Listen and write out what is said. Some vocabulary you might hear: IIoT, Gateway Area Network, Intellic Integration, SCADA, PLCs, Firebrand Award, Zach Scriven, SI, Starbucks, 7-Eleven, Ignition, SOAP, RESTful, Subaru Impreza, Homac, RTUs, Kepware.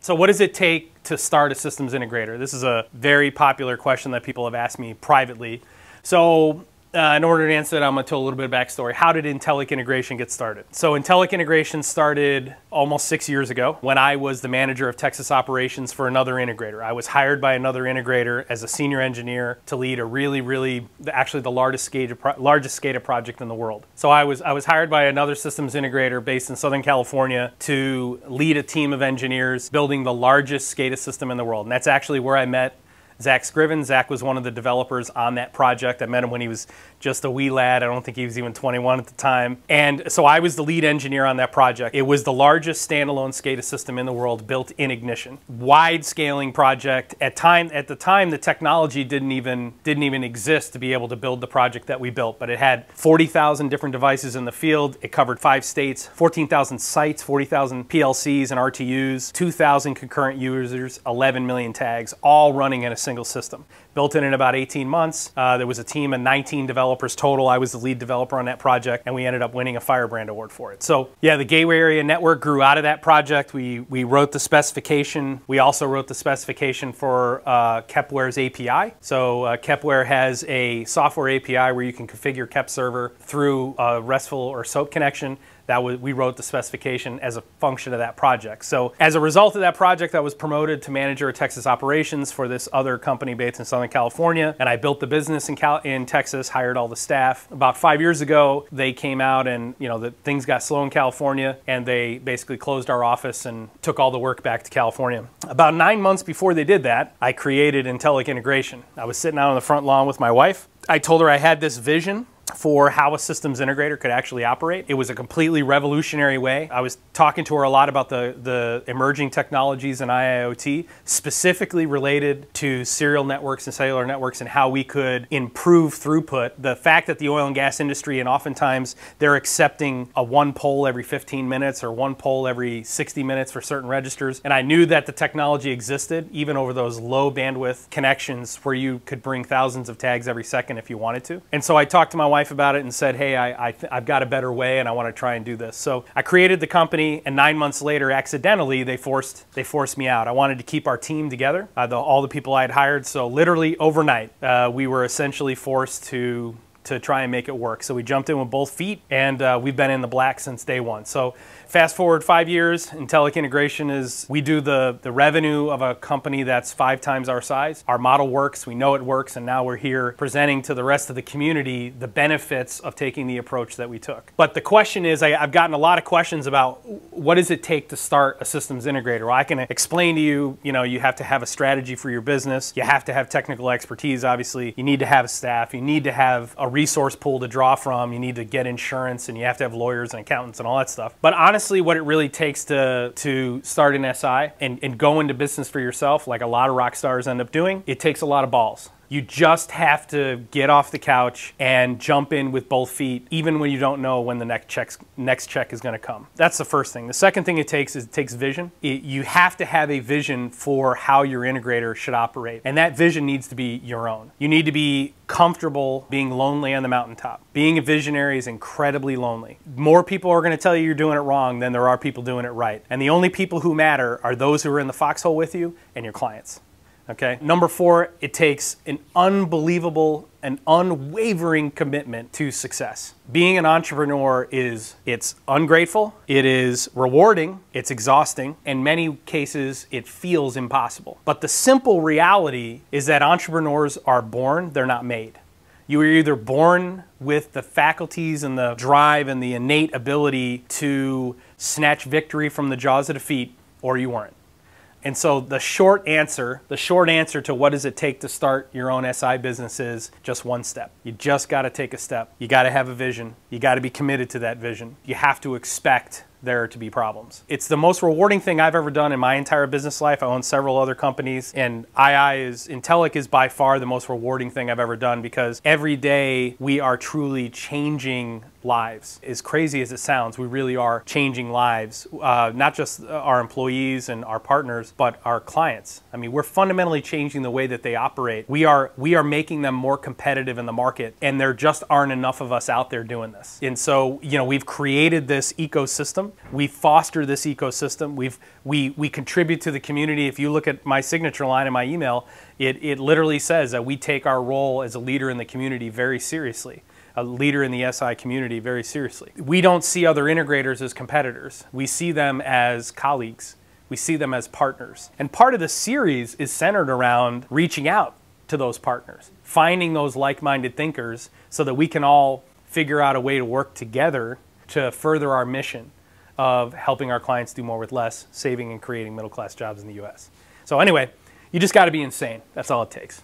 So what does it take to start a systems integrator? This is a very popular question that people have asked me privately. So in order to answer that, I'm going to tell a little bit of backstory. How did Intellic Integration get started? So Intellic Integration started almost 6 years ago when I was the manager of Texas operations for another integrator. I was hired by another integrator as a senior engineer to lead a actually the largest SCADA project in the world. So I was hired by another systems integrator based in Southern California to lead a team of engineers building the largest SCADA system in the world. And that's actually where I met Zach Scriven. Zach was one of the developers on that project. I met him when he was just a wee lad. I don't think he was even 21 at the time. And so I was the lead engineer on that project. It was the largest standalone SCADA system in the world built in Ignition. Wide scaling project. At the time, the technology didn't even exist to be able to build the project that we built, but it had 40,000 different devices in the field. It covered 5 states, 14,000 sites, 40,000 PLCs and RTUs, 2,000 concurrent users, 11 million tags, all running in a single system. Built in about 18 months. There was a team of 19 developers total. I was the lead developer on that project, and we ended up winning a Firebrand Award for it. So yeah, the Gateway Area Network grew out of that project. We wrote the specification. We also wrote the specification for Kepware's API. So Kepware has a software API where you can configure Kep server through a RESTful or SOAP connection. We wrote the specification as a function of that project. So as a result of that project, I was promoted to manager of Texas operations for this other company based in Southern California. And I built the business in Texas, hired all the staff. About 5 years ago, they came out and things got slow in California, and they basically closed our office and took all the work back to California. About 9 months before they did that, I created Intellic Integration. I was sitting out on the front lawn with my wife. I told her I had this vision for how a systems integrator could actually operate. It was a completely revolutionary way. I was talking to her a lot about the emerging technologies in IIoT, specifically related to serial networks and cellular networks and how we could improve throughput. The fact that the oil and gas industry, and oftentimes they're accepting a one pole every 15 minutes or one pole every 60 minutes for certain registers. And I knew that the technology existed even over those low bandwidth connections where you could bring thousands of tags every second if you wanted to. And so I talked to my wife about it and said, hey, I've got a better way and I want to try and do this. So I created the company, and 9 months later, accidentally, they forced me out. I wanted to keep our team together, all the people I had hired. So literally overnight, we were essentially forced to try and make it work. So we jumped in with both feet, and we've been in the black since day one. So fast forward 5 years, Intellic Integration is, we do the revenue of a company that's 5 times our size. Our model works, we know it works, and now we're here presenting to the rest of the community the benefits of taking the approach that we took. But the question is, I've gotten a lot of questions about what does it take to start a systems integrator? Well, I can explain to you, you have to have a strategy for your business. You have to have technical expertise, obviously. You need to have staff. You need to have a resource pool to draw from. You need to get insurance, and you have to have lawyers and accountants and all that stuff. But honestly, what it really takes to start an SI and go into business for yourself, like a lot of rock stars end up doing, it takes a lot of balls. You just have to get off the couch and jump in with both feet, even when you don't know when the next check is gonna come. That's the first thing. The second thing it takes is it takes vision. You have to have a vision for how your integrator should operate, and that vision needs to be your own. You need to be comfortable being lonely on the mountaintop. Being a visionary is incredibly lonely. More people are gonna tell you you're doing it wrong than there are people doing it right. And the only people who matter are those who are in the foxhole with you and your clients. Okay. Number 4, it takes an unbelievable and unwavering commitment to success. Being an entrepreneur it's ungrateful, it is rewarding, it's exhausting, in many cases it feels impossible. But the simple reality is that entrepreneurs are born, they're not made. You are either born with the faculties and the drive and the innate ability to snatch victory from the jaws of defeat, or you weren't. And so the short answer to what does it take to start your own SI business is just one step. You just got to take a step. You got to have a vision. You got to be committed to that vision. You have to expect there to be problems. It's the most rewarding thing I've ever done in my entire business life. I own several other companies, and Intellic is by far the most rewarding thing I've ever done, because every day we are truly changing lives. As crazy as it sounds, we really are changing lives, not just our employees and our partners, but our clients. I mean, we're fundamentally changing the way that they operate. We are making them more competitive in the market, and there just aren't enough of us out there doing this. And so, you know, we've created this ecosystem. We foster this ecosystem. We contribute to the community. If you look at my signature line in my email, it literally says that we take our role as a leader in the community very seriously. A leader in the SI community very seriously. We don't see other integrators as competitors. We see them as colleagues. We see them as partners. And part of the series is centered around reaching out to those partners, finding those like-minded thinkers so that we can all figure out a way to work together to further our mission of helping our clients do more with less, saving and creating middle-class jobs in the US. So anyway, you just gotta be insane. That's all it takes.